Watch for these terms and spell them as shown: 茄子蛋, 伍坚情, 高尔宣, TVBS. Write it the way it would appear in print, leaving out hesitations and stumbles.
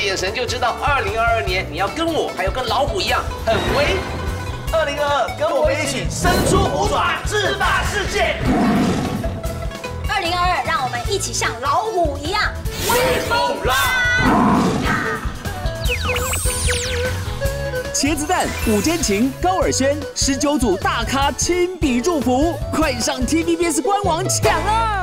的眼神就知道，2022年你要跟我还有跟老虎一样很威。2022，跟我们一起伸出虎爪，制霸世界。2022，让我们一起像老虎一样威风啦！ 茄子蛋、伍坚情、高尔宣19组大咖亲笔祝福，快上 TVBS 官网抢啊！